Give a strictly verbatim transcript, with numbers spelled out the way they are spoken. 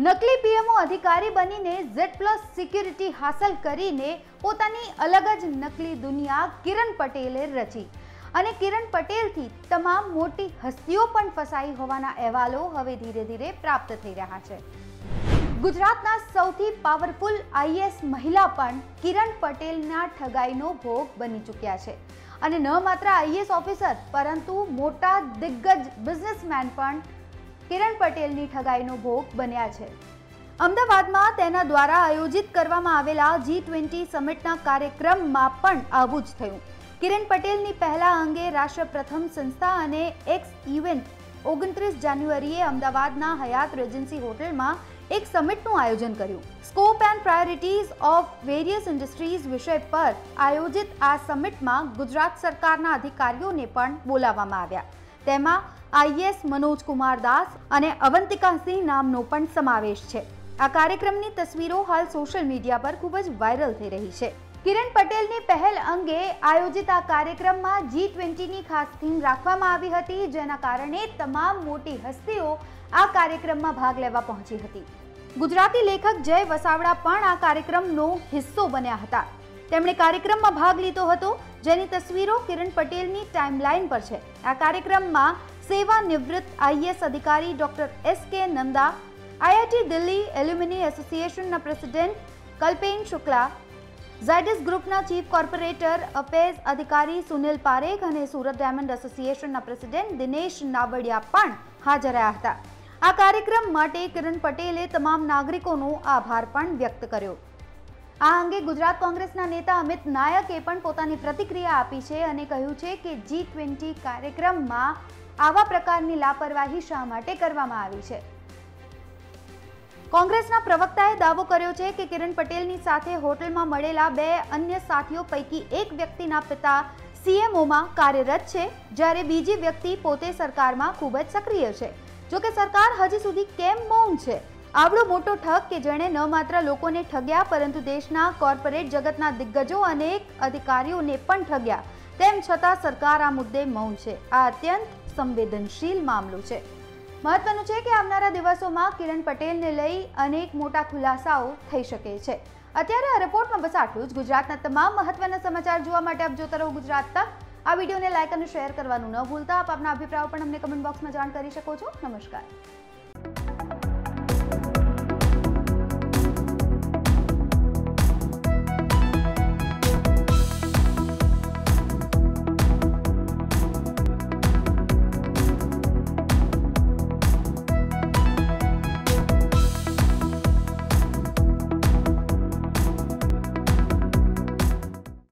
નકલી પીએમઓ અધિકારી બનીને ઝેડ પ્લસ સિક્યુરિટી હાંસલ કરીને પોતાની અલગ જ નકલી દુનિયા કિરણ પટેલે રચી અને કિરણ પટેલથી તમામ મોટી હસ્તીઓ પણ ફસાઈ હોવાના અહેવાલો હવે ધીરે ધીરે પ્રાપ્ત થઈ રહ્યા છે। ગુજરાતના સૌથી પાવરફુલ આઈએએસ મહિલા પણ કિરણ પટેલના ઠગાઈનો ભોગ બની ચૂક્યા છે અને ન માત્ર આઈએએસ ઓફિસર પરંતુ મોટા દિગ્ગજ બિઝનેસમેન પણ કિરણ પટેલની ઠગાઈનો ભોગ બન્યા છે। અમદાવાદમાં તેના દ્વારા આયોજિત કરવામાં આવેલા જી ટ્વેન્ટી સમિટના કાર્યક્રમમાં પણ આવું જ થયું। કિરણ પટેલની પહેલા અંગે રાષ્ટ્રપ્રથમ સંસ્થા અને એક્સ ઇવેન્ટ ઓગણત્રીસ જાન્યુઆરીએ અમદાવાદના હયાત રેજન્સી હોટેલમાં એક સમિટનું આયોજન કર્યું। Scope and priorities of various industries વિષય પર આયોજિત આ સમિટમાં ગુજરાત સરકારના અધિકારીઓને પણ બોલાવવામાં આવ્યા। તેમાં આઈએએસ મનોજ કુમાર દાસ અને અવંતિકા સિંહ નામનો પણ સમાવેશ છે। આ કાર્યક્રમની તસવીરો હાલ સોશિયલ મીડિયા પર ખૂબ જ વાયરલ થઈ રહી છે। કિરણ પટેલની પહેલ અંગે આયોજિત આ કાર્યક્રમમાં જી ટ્વેન્ટીની ખાસ થીમ રાખવામાં આવી હતી, જેના કારણે તમામ મોટી હસ્તીઓ આ કાર્યક્રમમાં ભાગ લેવા પહોંચી હતી। ગુજરાતી લેખક જય વસાવડા પણ આ કાર્યક્રમનો હિસ્સો બન્યા હતા। તેમણે કાર્યક્રમમાં ભાગ લીધો હતો, જેની તસવીરો કિરણ પટેલની ટાઈમલાઈન પર છે। આ કાર્યક્રમમાં सेवानिवृत्त आईएएस अधिकारी doctor S K Nanda, IIT Delhi alumni association president Kalpesh Shukla, Zydus ગ્રુપના चीफ कॉर्पोरेटर अपेज अधिकारी सुनील पारेख और Surat diamond association president Dinesh Nabadiya पण हाजर रह्या हता। आ कार्यक्रम माटे किरण पटेले तमाम नागरिकों आभार पण व्यक्त कर्यो। आ अंगे गुजरात कांग्रेसना नेता अमित नायके पण पोतानी प्रतिक्रिया आपी छे अने कह्युं छे के जी ट्वेंटी कार्यक्रम में आवा प्रकारनी लापरवाही शा माटे करवामां आवी छे। कांग्रेसना प्रवक्ताए दावो कर्यो छे के किरण पटेलनी साथे होटलमां मळेला बे अन्य साथीओ पैकी एक व्यक्तिना पिता सीएमओ मां कार्यरत छे, ज्यारे बीजी व्यक्ति पोते सरकारमां खूब ज सक्रिय छे। जो के सरकार हजी सुधी केम मौन छे? आवड़ो मोटो ठग के जेणे न मात्र लोकोने ठग्या परंतु देशना कॉर्पोरेट जगतना दिग्गजो अनेक अधिकारीओने पण ठग्या, तेम छतां सरकार आ मुद्दे मौन छे। आ अत्यंत संवेदनशील मामलो छे। महत्वनुं छे के आवनारा दिवसोमां किरण पटेलने लई अनेक मोटा खुलासाओ थई शके छे। अत्यारे आ रिपोर्टमां बस आटलुं ज। गुजरातना तमाम महत्वना समाचार जोवा माटे आप जोता रहो गुजरात तक। आ विडियोने लाइक अने शेर करवानुं न भूलता। आप आपना अभिप्राय पण अमने कमेंट बॉक्समां जाण करी शको छो। नमस्कार।